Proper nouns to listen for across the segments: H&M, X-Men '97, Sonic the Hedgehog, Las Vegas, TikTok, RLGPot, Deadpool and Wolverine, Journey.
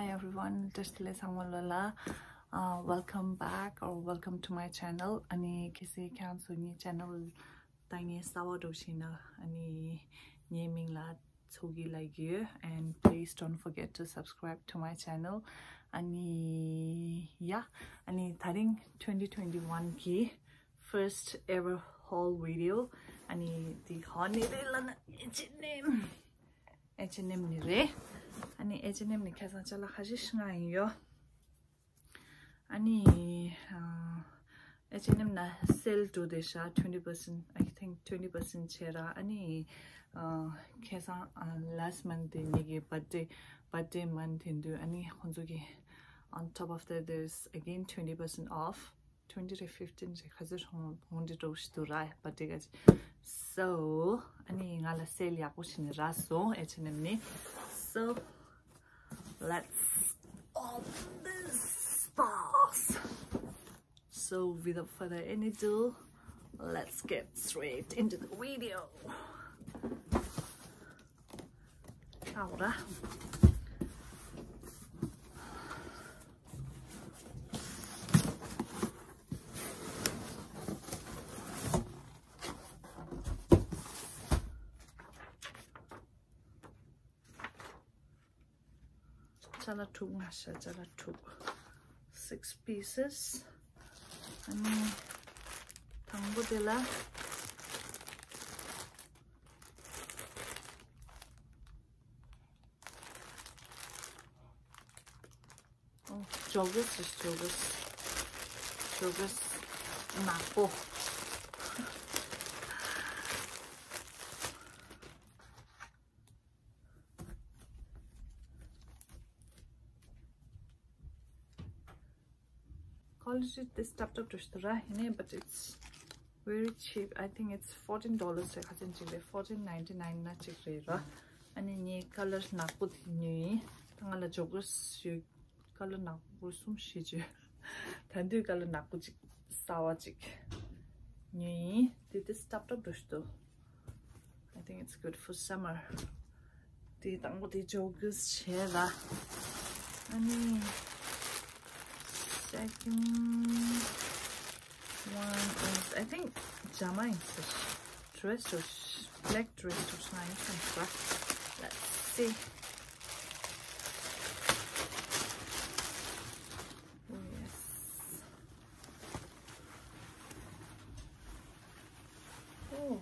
Hi everyone, welcome back or welcome to my channel. Ani kisi kyan suni channel tangi sawa doshina ani nyeming la tsugi lagyu, and please don't forget to subscribe to my channel. Ani yeah, ani taring 2021 ki first ever haul video. Ani the honire lana H&M nire. Ani H&M ni kazan chala khajish ngai yo. Ani H&M na sell to desha 20%, I think 20% chera. Ani kazan last month nige birthday month hindu. Ani khonzugi on top of that there's again 20% off. 20 to 15 khazir hundi dosh to rai birthday guys. So ani ngala sell ya kushin raso H&M ni. So let's open this box. So without further ado, let's get straight into the video. Ahora. Six pieces. Ani tango dela oh joggers napo this laptop but it's very cheap. I think it's $14 $14.99 na chikreira. Ani ni color nakut ni tangala joggers color nakusum shiju tandu color nakuchik sawajik ni this laptop dosto. I think it's good for summer. The tango the joggers chera ani. Second one is I think jama is dress or black dress or something. Let's see. Oh, yes. Oh.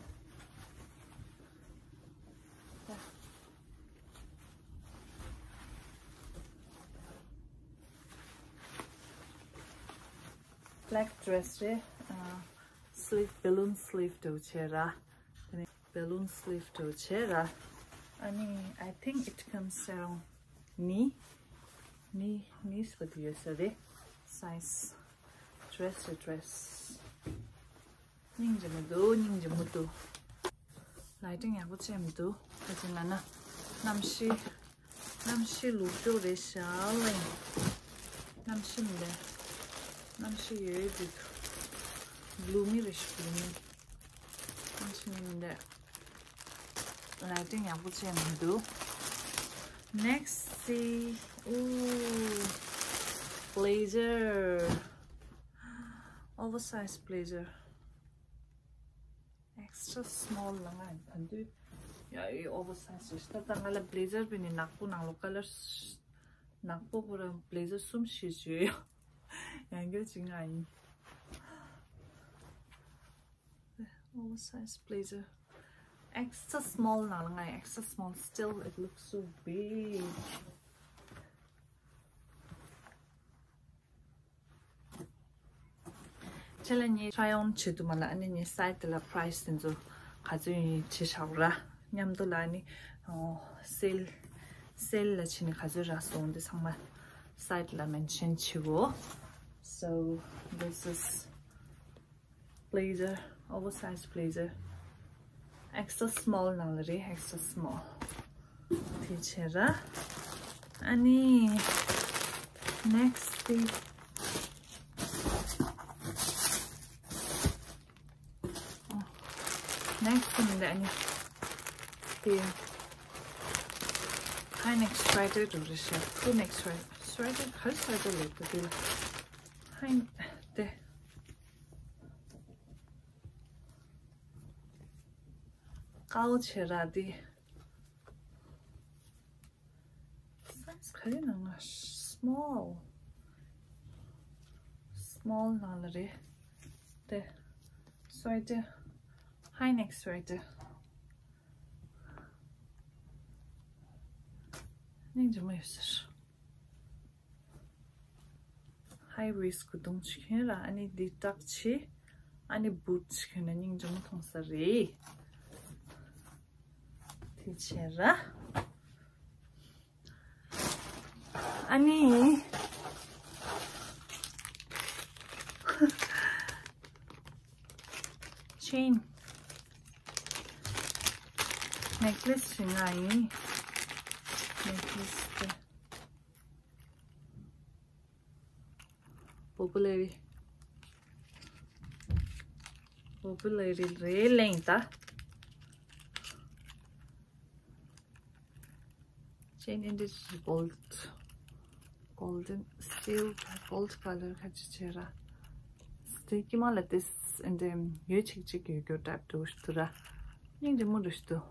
Black dress, sleeve balloon sleeve dochera, Ani, I think it comes around knees with yesterday size dress. Ningjumudo. Lighting I would say do. Ajinana namshi luto de shalling. Namshi ye big bloomy. Lighting I would say do. Next see blazer. Oversized blazer. Extra small lang and do. Yeah, oversized. Tangala blazer bini nakpo nang local nakpo pura blazer sum shichu. Oversized blazer. Extra small nalangai, extra small. Still, it looks so big. Challenge try on chitumala ani ni side la price tenzo kazuni chishaura nyamdolani sale la chini kazura so this hangma side la mention chivo. So this is blazer, oversized blazer, extra small nalari, extra small. Tichera. Ani next thing. Oh. Next thing that I need. High neck sweater duracak. Full neck sweater her sweater'la değil. High de. Kalçe radi. Size kalın ama small. Small naları de. Sweater. High neck sweater. Neydi mevzir? High risk kudum çıkın ra ani ditak çi ani boot çıkın ani cumu tonsari tiçer ra ani chain necklace çinayı necklace popular re lenta chain in this golden silver gold color kaçıcıra steki malatis and then yüçükçük gördüp duruştura şimdi muruştu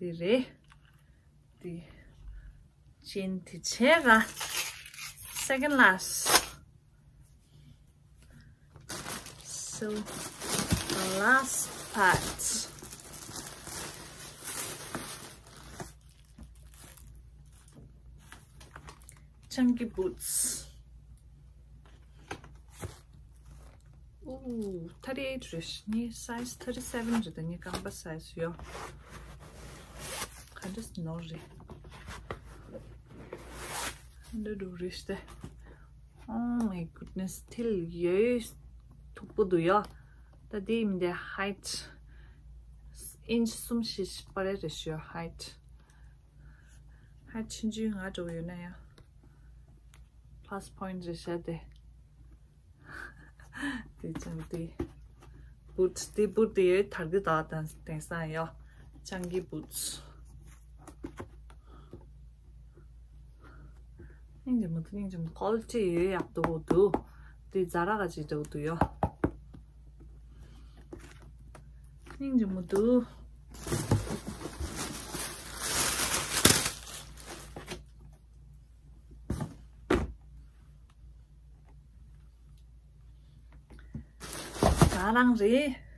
dire di chain tiçera second last so the last part chunky boots ooh 38 rish ni size 37 the ni kamba size yo I just know it and oh my goodness till yes topdu ya da deyim de height inch sumşiş parerişiyor height çünkü hadi oluyor ne ya plus point reşede diyeceğim di boots di boot diye targı dağıtan densen ya changi boots ince mi kalçe yaptı oldu di zara gacı da oldu ya ince mudu 다랑지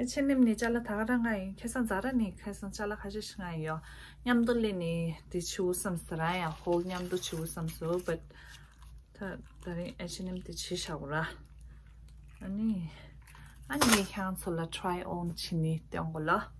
H&M니 잘라 다랑아이 계산 잘하니 계산 잘라 가지시나요 냠돌리니 디치우 삼스라야 홀 냠도 치우 삼수 but 다리 H&M 디치샤우라 아니 향솔라 try on 치니 땡골라